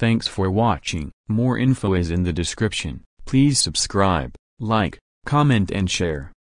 Thanks for watching. More info is in the description. Please subscribe, like, comment and share.